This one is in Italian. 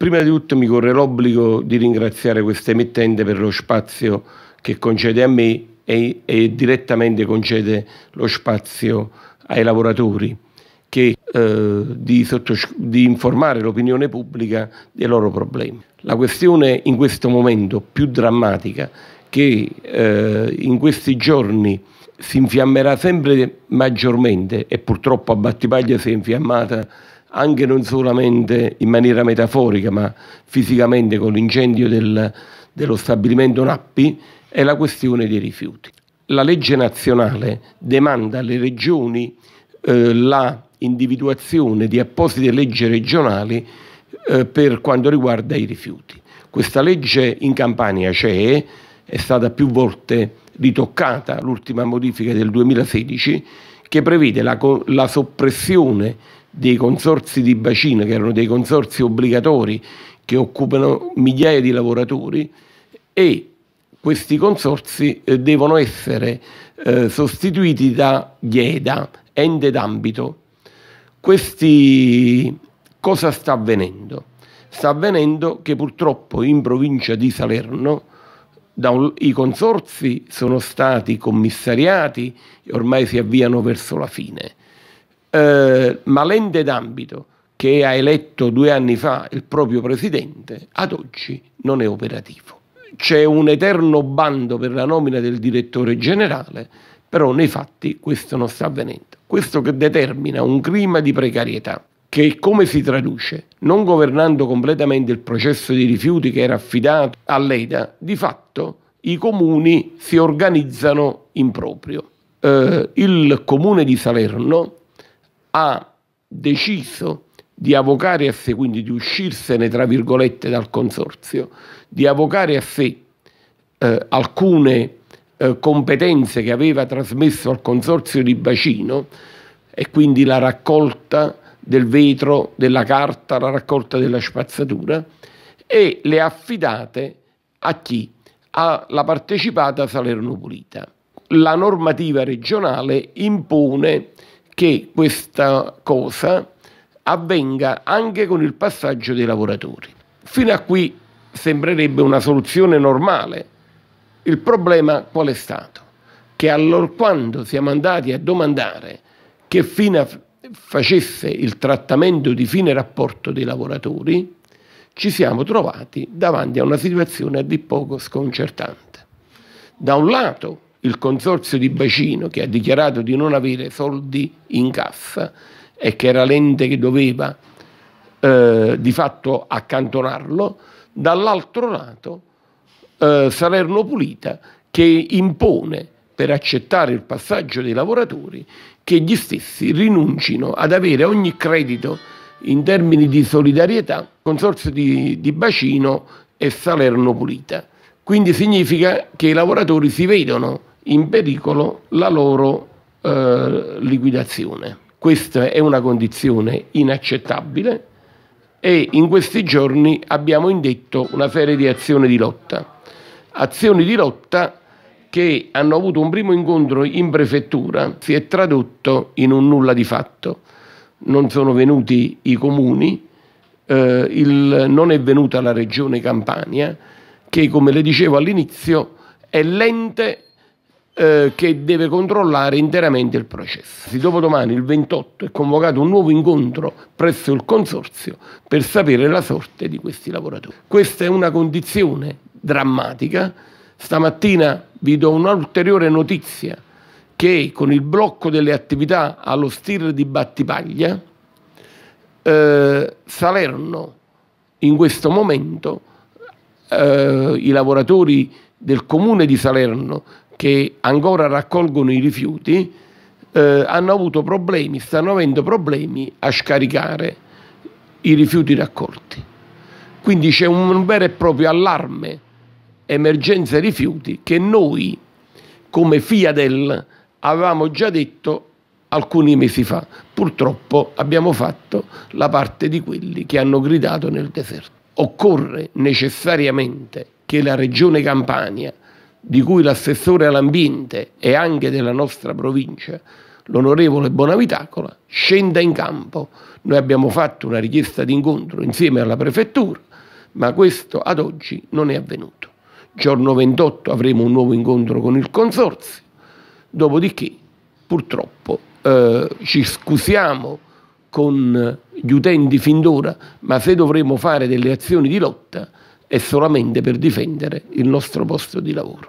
Prima di tutto mi corre l'obbligo di ringraziare questa emittente per lo spazio che concede a me e direttamente concede lo spazio ai lavoratori, che di informare l'opinione pubblica dei loro problemi. La questione in questo momento più drammatica, che in questi giorni si infiammerà sempre maggiormente, e purtroppo a Battipaglia si è infiammata anche non solamente in maniera metaforica ma fisicamente con l'incendio dello stabilimento Nappi, è la questione dei rifiuti. La legge nazionale demanda alle regioni la individuazione di apposite leggi regionali per quanto riguarda i rifiuti. Questa legge in Campania c'è, è stata più volte ritoccata, l'ultima modifica del 2016, che prevede la soppressione dei consorzi di bacino, che erano dei consorzi obbligatori che occupano migliaia di lavoratori, e questi consorzi devono essere sostituiti da GEDA, ente d'ambito. Cosa sta avvenendo? Sta avvenendo che purtroppo in provincia di Salerno i consorzi sono stati commissariati e ormai si avviano verso la fine, ma l'ente d'ambito, che ha eletto 2 anni fa il proprio presidente, ad oggi non è operativo. C'è un eterno bando per la nomina del direttore generale, però nei fatti questo non sta avvenendo. Questo che determina un clima di precarietà, che come si traduce? Non governando completamente il processo dei rifiuti che era affidato all'EDA, di fatto i comuni si organizzano in proprio. Il comune di Salerno ha deciso di avocare a sé, quindi di uscirsene tra virgolette dal consorzio, di avocare a sé alcune competenze che aveva trasmesso al consorzio di bacino, e quindi la raccolta del vetro, della carta, la raccolta della spazzatura, e le affidate a chi? Alla partecipata Salerno Pulita. La normativa regionale impone che questa cosa avvenga anche con il passaggio dei lavoratori. Fino a qui sembrerebbe una soluzione normale. Il problema qual è stato? Che allorquando siamo andati a domandare che fine facesse il trattamento di fine rapporto dei lavoratori, ci siamo trovati davanti a una situazione a dir poco sconcertante. Da un lato il consorzio di bacino, che ha dichiarato di non avere soldi in cassa e che era l'ente che doveva di fatto accantonarlo, dall'altro lato Salerno Pulita, che impone, per accettare il passaggio dei lavoratori, che gli stessi rinuncino ad avere ogni credito in termini di solidarietà consorzio di bacino e Salerno Pulita. Quindi significa che i lavoratori si vedono in pericolo la loro liquidazione. Questa è una condizione inaccettabile e in questi giorni abbiamo indetto una serie di azioni di lotta. Azioni di lotta che hanno avuto un primo incontro in prefettura, si è tradotto in un nulla di fatto. Non sono venuti i comuni, non è venuta la regione Campania, che come le dicevo all'inizio è l'ente che deve controllare interamente il processo. Dopodomani, il 28, è convocato un nuovo incontro presso il consorzio per sapere la sorte di questi lavoratori. Questa è una condizione drammatica. Stamattina vi do un'ulteriore notizia, che con il blocco delle attività allo Stir di Battipaglia, Salerno in questo momento, i lavoratori del comune di Salerno che ancora raccolgono i rifiuti hanno avuto problemi, stanno avendo problemi a scaricare i rifiuti raccolti. Quindi c'è un vero e proprio allarme, emergenza rifiuti, che noi come FIADEL avevamo già detto alcuni mesi fa. Purtroppo abbiamo fatto la parte di quelli che hanno gridato nel deserto. Occorre necessariamente che la regione Campania, di cui l'assessore all'ambiente e anche della nostra provincia, l'onorevole Bonavitacola, scenda in campo. Noi abbiamo fatto una richiesta d'incontro insieme alla prefettura. ma questo ad oggi non è avvenuto. Giorno 28 avremo un nuovo incontro con il Consorzio, dopodiché purtroppo ci scusiamo con gli utenti fin d'ora, ma se dovremo fare delle azioni di lotta è solamente per difendere il nostro posto di lavoro.